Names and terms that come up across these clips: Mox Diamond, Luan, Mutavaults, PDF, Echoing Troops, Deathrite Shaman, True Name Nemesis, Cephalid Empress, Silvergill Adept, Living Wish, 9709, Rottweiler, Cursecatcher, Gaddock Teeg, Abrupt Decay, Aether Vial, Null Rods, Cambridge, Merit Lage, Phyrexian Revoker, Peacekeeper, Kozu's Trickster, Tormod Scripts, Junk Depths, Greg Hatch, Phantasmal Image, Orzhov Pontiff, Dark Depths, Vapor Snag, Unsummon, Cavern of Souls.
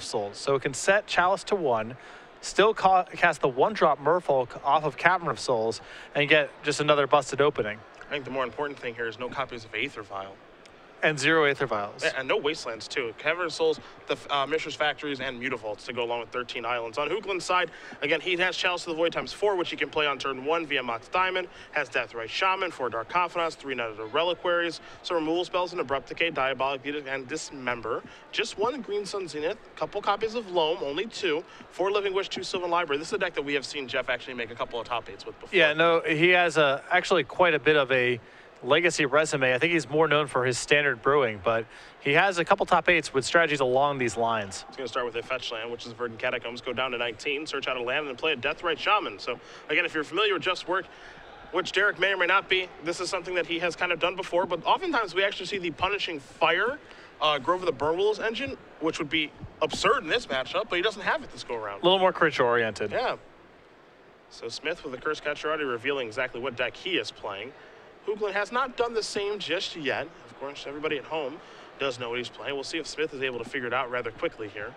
Souls. So it can set Chalice to 1, still cast the 1-drop Merfolk off of Cavern of Souls, and get just another busted opening. I think the more important thing here is no copies of Aether Vial. And 0 Aether Vials. And no Wastelands, too. Cavern of Souls, the Mishra's Factories, and Mutavaults to go along with 13 Islands. On Hoogland's side, again, he has Chalice of the Void times 4, which he can play on turn 1 via Mox Diamond, has Deathrite Shaman, 4 Dark Confidants, 3 Knight of the Reliquaries, so removal spells and Abrupt Decay, Diabolic Edict, and Dismember. Just 1 Green Sun Zenith, couple copies of Loam, only 2, 4 Living Wish, 2 Sylvan Library. This is a deck that we have seen Jeff actually make a couple of top 8s with before. Yeah, no, he has actually quite a bit of a legacy resume. I think he's more known for his standard brewing, but he has a couple top 8s with strategies along these lines. He's going to start with a fetch land, which is Verdant Catacombs, go down to 19, search out a land, and then play a Deathrite Shaman. So, again, if you're familiar with Jeff's work, which Derrik may or may not be, this is something that he has kind of done before, but oftentimes we actually see the Punishing Fire Grove of the Burnwolves engine, which would be absurd in this matchup, but he doesn't have it this go around. A little more creature-oriented. Yeah. So Smith with the Cursecatcher already revealing exactly what deck he is playing. Hoogland has not done the same just yet. Of course, everybody at home does know what he's playing. We'll see if Smith is able to figure it out rather quickly here.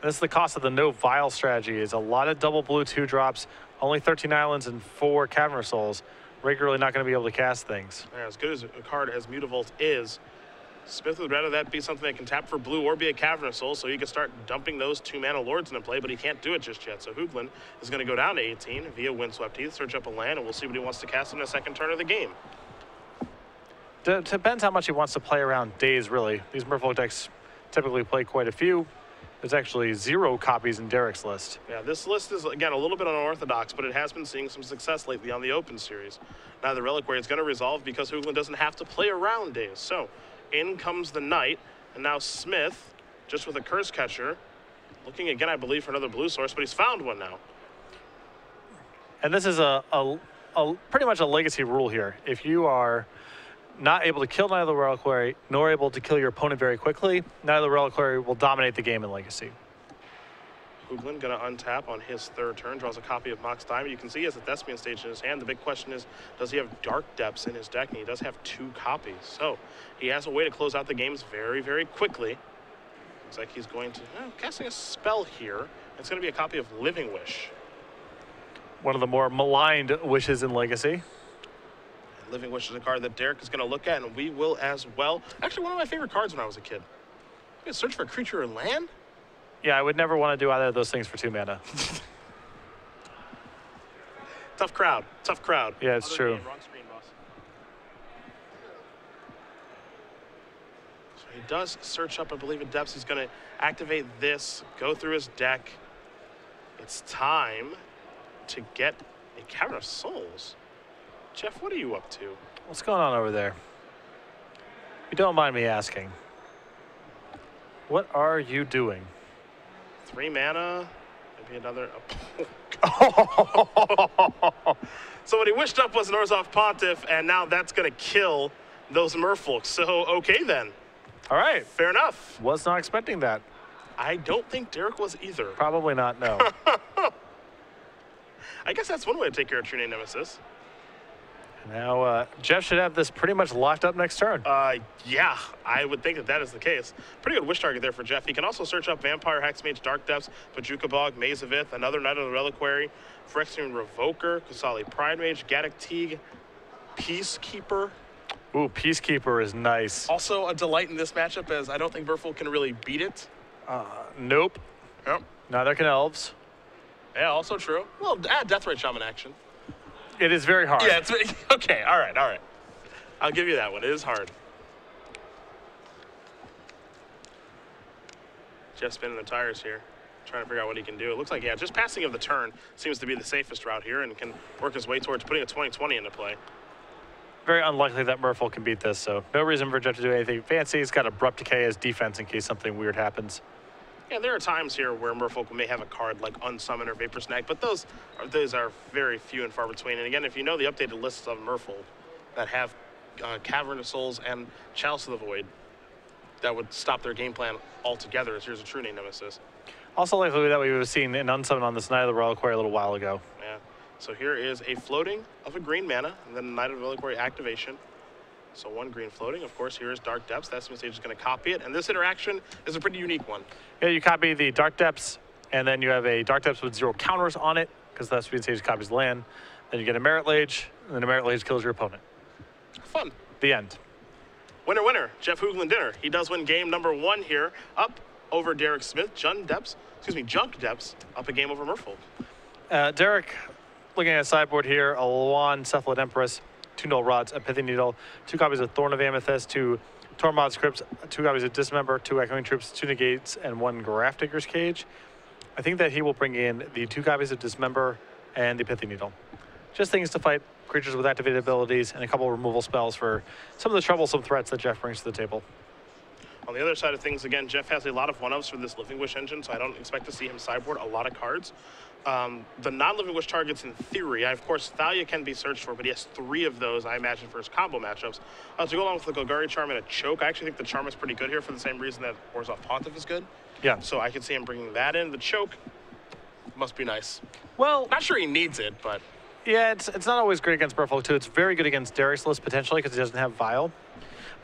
That's the cost of the no vial strategy, is a lot of double blue 2-drops, only 13 Islands and 4 Cavern of Souls. Regularly not going to be able to cast things. Yeah, as good as a card as Mutavault is, Smith would rather that be something that can tap for blue or be a Cavern of Souls, so he could start dumping those 2-mana Lords into play, but he can't do it just yet. So Hoogland is going to go down to 18 via Windswept Heath, search up a land, and we'll see what he wants to cast in the second turn of the game. Depends how much he wants to play around days, really. These Merfolk decks typically play quite a few. There's actually 0 copies in Derrik's list. Yeah, this list is, again, a little bit unorthodox, but it has been seeing some success lately on the Open Series. Now the Reliquary is going to resolve because Hoogland doesn't have to play around days. So in comes the Knight, and now Smith, just with a Cursecatcher, looking again, I believe, for another blue source, but he's found one now. And this is a pretty much a legacy rule here. If you are not able to kill Knight of the Reliquary, nor able to kill your opponent very quickly, Knight of the Reliquary will dominate the game in Legacy. Hoogland going to untap on his third turn, draws a copy of Mox Diamond. You can see he has a Thespian Stage in his hand. The big question is, does he have Dark Depths in his deck? And he does have 2 copies. So he has a way to close out the games very, very quickly. Looks like he's going to, casting a spell here. It's going to be a copy of Living Wish. One of the more maligned wishes in Legacy. And Living Wish is a card that Derrik is going to look at, and we will as well. Actually, one of my favorite cards when I was a kid. You can search for a creature or land. Yeah, I would never want to do either of those things for 2 mana. Tough crowd. Tough crowd. Yeah, it's true. Wrong screen, boss. So he does search up, I believe, in Depths. He's going to activate this, go through his deck. It's time to get a Cavern of Souls. Jeff, what are you up to? What's going on over there? If you don't mind me asking, what are you doing? 3 mana, maybe another. So what he wished up was an Orzhov Pontiff, and now that's going to kill those Merfolk. So okay then. All right. Fair enough. Was not expecting that. I don't think Derrik was either. Probably not, no. I guess that's one way to take care of True Name Nemesis. Now, Jeff should have this pretty much locked up next turn. Yeah, I would think that that is the case. Pretty good wish target there for Jeff. He can also search up Vampire Hexmage, Dark Depths, Bajuka Bog, Maze of Ith, another Knight of the Reliquary, Phyrexian Revoker, Qasali Pridemage, Gaddock Teeg, Peacekeeper. Ooh, Peacekeeper is nice. Also a delight in this matchup, as I don't think Merfolk can really beat it. Nope. Yep. Neither can Elves. Yeah, also true. Well, Deathrite Shaman action. It is very hard. Yeah, it's okay. All right, all right. I'll give you that one. It is hard. Jeff spinning the tires here, trying to figure out what he can do. It looks like, yeah, just passing of the turn seems to be the safest route here, and can work his way towards putting a 20/20 into play. Very unlikely that Merfolk can beat this, so no reason for Jeff to do anything fancy. He's got Abrupt Decay as defense in case something weird happens. Yeah, there are times here where Merfolk may have a card like Unsummon or Vapor Snag, but those are very few and far between. And again, if you know the updated lists of Merfolk that have Cavern of Souls and Chalice of the Void, that would stop their game plan altogether, as here's a True Name Nemesis. Also likely that we would have seen an Unsummon on this Knight of the Reliquary a little while ago. Yeah, so here is a floating of a green mana, and then a Knight of the Reliquary activation. So one green floating. Of course, here is Dark Depths. That's the stage is going to copy it. And this interaction is a pretty unique one. Yeah, you copy the Dark Depths, and then you have a Dark Depths with 0 counters on it, because that speed stage copies land. Then you get a Merit Lage, and then a Merit Lage kills your opponent. Fun. The end. Winner, winner, Jeff Hoogland dinner. He does win game number 1 here, up over Derrik Smith. Junk Depths, up a game over Merfolk. Derrik, looking at a sideboard here, a Luan, Cephalid Empress, 2 null rods, a Pithy Needle, 2 copies of Thorn of Amethyst, 2 Tormod Scripts, 2 copies of Dismember, 2 Echoing Troops, 2 Negates, and 1 Graft Digger's Cage. I think that he will bring in the 2 copies of Dismember and the Pithy Needle. Just things to fight creatures with activated abilities and a couple of removal spells for some of the troublesome threats that Jeff brings to the table. On the other side of things, again, Jeff has a lot of one-ups for this Living Wish engine, so I don't expect to see him sideboard a lot of cards. The non-Living Wish targets, in theory, of course, Thalia can be searched for, but he has 3 of those, I imagine, for his combo matchups. To go along with the Golgari Charm and a Choke, I actually think the Charm is pretty good here for the same reason that Orzhov Pontiff is good. Yeah. So I could see him bringing that in. The Choke must be nice. Well, not sure he needs it, but... Yeah, it's not always great against Merfolk, too. It's very good against Derek's list, potentially, because he doesn't have Vial.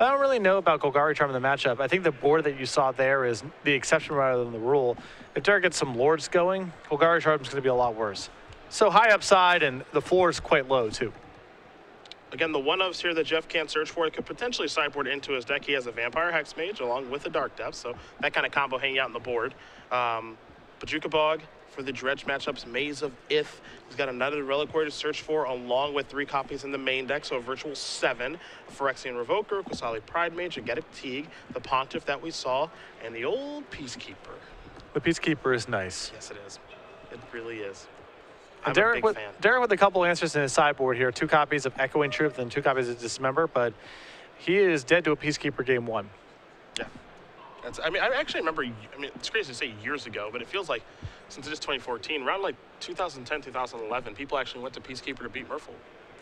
I don't really know about Golgari Charm in the matchup. I think the board that you saw there is the exception rather than the rule. If Derrik gets some Lords going, Golgari Charm is going to be a lot worse. So high upside, and the floor is quite low, too. Again, the one-ofs here that Jeff can't search for, it could potentially sideboard into his deck. He has a Vampire Hexmage along with a Dark Depths, so that kind of combo hanging out on the board. Bajuka Bog for the dredge matchups, Maze of Ith. He's got another Reliquary to search for, along with 3 copies in the main deck, so a virtual 7. A Phyrexian Revoker, Qasali Pridemage, a Gaddock Teeg, the Pontiff that we saw, and the old Peacekeeper. The Peacekeeper is nice. Yes, it is. It really is. I'm Derrik a big fan. Derrik with a couple answers in his sideboard here. 2 copies of Echoing Troop, then 2 copies of Dismember, but he is dead to a Peacekeeper game 1. Yeah. I mean, I actually remember, it's crazy to say years ago, but it feels like since it is 2014, around like 2010, 2011, people actually went to Peacekeeper to beat Merfolk.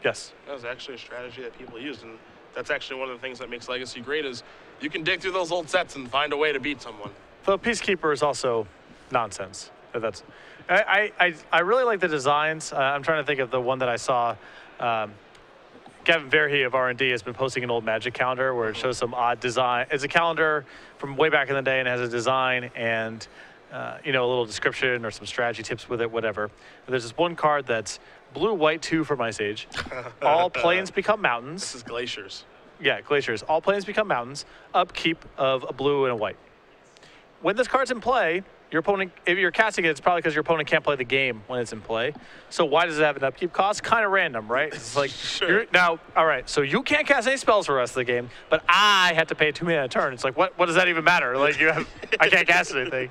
Yes. That was actually a strategy that people used, and that's actually one of the things that makes Legacy great is you can dig through those old sets and find a way to beat someone. Though Peacekeeper is also nonsense. That's, I really like the designs. I'm trying to think of the one that I saw. Gavin Verhey of R&D has been posting an old Magic calendar where it shows some odd design. It's a calendar from way back in the day and it has a design and a little description or some strategy tips with it, whatever. And there's this one card that's blue-white 2 for my sage. All plains become mountains. This is glaciers. Yeah, glaciers. All plains become mountains. Upkeep of a blue and a white. When this card's in play, your opponent, if you're casting it, it's probably because your opponent can't play the game when it's in play. So why does it have an upkeep cost? Kind of random, right? It's like, sure. All right, so you can't cast any spells for the rest of the game, but I have to pay 2 mana a turn. It's like, what does that even matter? Like, I can't cast anything.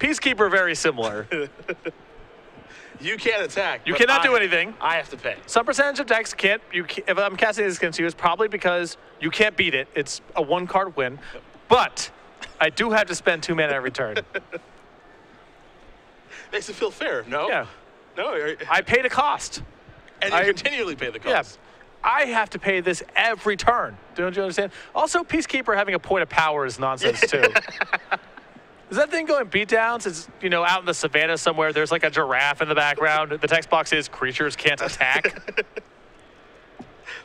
Peacekeeper, very similar. You can't attack. You cannot do anything. I have to pay. Some percentage of decks can't, if I'm casting this against you, it's probably because you can't beat it. It's a 1-card win, but I do have to spend 2 mana every turn. Makes it feel fair, no? Yeah. No. I paid a cost. And you continually pay the cost. Yeah. I have to pay this every turn. Don't you understand? Also, Peacekeeper having a point of power is nonsense, too. Is that thing going beatdowns? It's, out in the savannah somewhere, there's like a giraffe in the background. The text box is, creatures can't attack.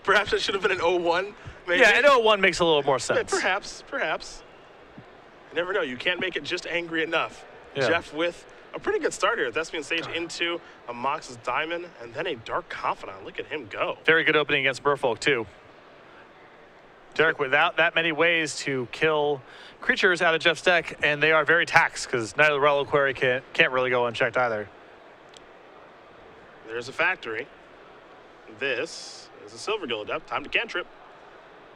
Perhaps it should have been an 0-1, maybe? Yeah, an 0-1 makes a little more sense. Yeah, perhaps. You never know. You can't make it just angry enough. Yeah. Jeff with... a pretty good start here. Thespian Stage into a Mox's Diamond and then a Dark Confidant. Look at him go. Very good opening against Merfolk, too. Derrik, without that many ways to kill creatures out of Jeff's deck, and they are very taxed because Knight of the Reliquary can't really go unchecked either. There's a Factory. This is a Silvergill Adept. Time to cantrip.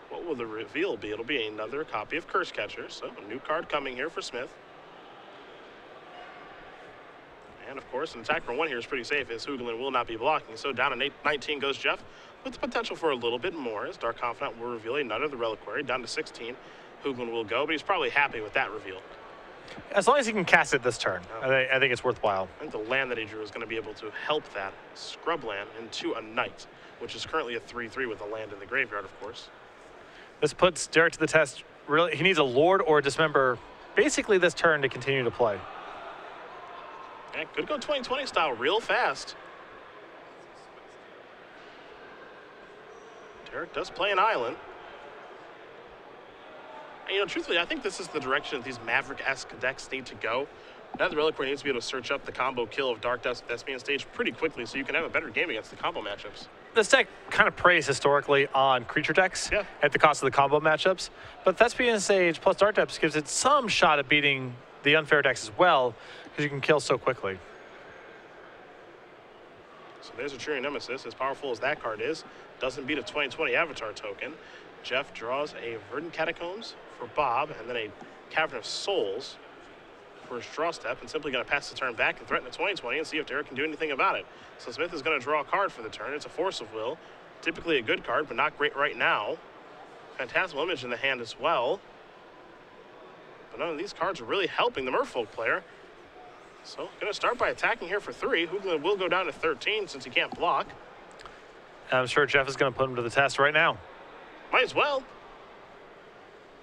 What will the reveal be? It'll be another copy of Cursecatcher. So a new card coming here for Smith. And, of course, an attack for 1 here is pretty safe as Hoogland will not be blocking. So down to 19 goes Jeff with the potential for a little bit more as Dark Confidant will reveal another the Reliquary. Down to 16, Hoogland will go, but he's probably happy with that reveal. As long as he can cast it this turn, I think it's worthwhile. I think the land that he drew is going to be able to help that scrub land into a Knight, which is currently a 3-3 with a land in the graveyard, of course. This puts Derrik to the test. Really, he needs a Lord or a Dismember basically this turn to continue to play. It could go 2020 style real fast. Derrik does play an island. You know, truthfully, I think this is the direction that these Maverick-esque decks need to go. Now the Reliquary needs to be able to search up the combo kill of Dark Depths Thespian Stage pretty quickly so you can have a better game against the combo matchups. This deck kind of preys historically on creature decks at the cost of the combo matchups, but Thespian Stage plus Dark Depths gives it some shot at beating the unfair decks as well because you can kill so quickly. So there's a True Nemesis, as powerful as that card is. Doesn't beat a 2020 Avatar token. Jeff draws a Verdant Catacombs for Bob and then a Cavern of Souls for his draw step, and simply going to pass the turn back and threaten the 20/20 and see if Derrik can do anything about it. So Smith is going to draw a card for the turn. It's a Force of Will, typically a good card, but not great right now. Phantasmal Image in the hand as well. But none of these cards are really helping the Merfolk player. So going to start by attacking here for 3. Hoogland will go down to 13 since he can't block. I'm sure Jeff is going to put him to the test right now. Might as well.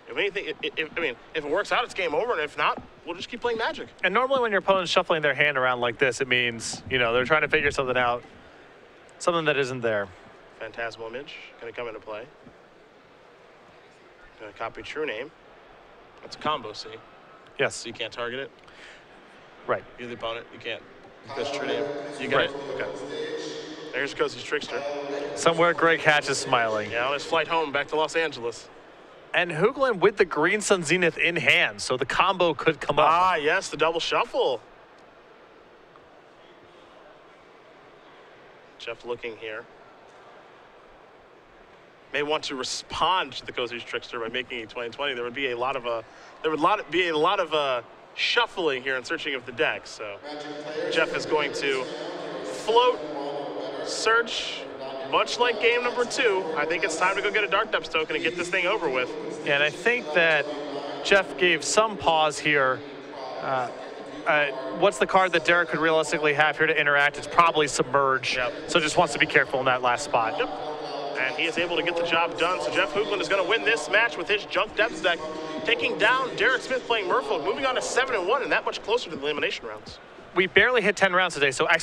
If anything, if it works out, it's game over, and if not, we'll just keep playing Magic. And normally when your opponent's shuffling their hand around like this, it means, you know, they're trying to figure something out, something that isn't there. Phantasmal Image going to come into play. Going to copy True Name. That's a combo, see? Yes. So you can't target it? Right. You're the opponent, you can't. That's True Name. You got it? Okay. There goes his Trickster. Somewhere Greg Hatch is smiling. Yeah, on his flight home back to Los Angeles. And Hoogland with the Green Sun Zenith in hand, so the combo could come up. Ah, yes, the double shuffle. Jeff looking here. May want to respond to the Kozu's Trickster by making a 20/20. There would be a lot of shuffling here and searching of the deck. So Jeff is going to float, search. Much like game number 2, I think it's time to go get a Dark Depths token and get this thing over with. And I think that Jeff gave some pause here. What's the card that Derrik could realistically have here to interact? It's probably Submerge. Yep. So just wants to be careful in that last spot. Yep. And he is able to get the job done. So Jeff Hoogland is going to win this match with his Junk Depths deck, taking down Derrik Smith playing Merfolk, moving on to 7-1 and that much closer to the elimination rounds. We barely hit 10 rounds today, so actually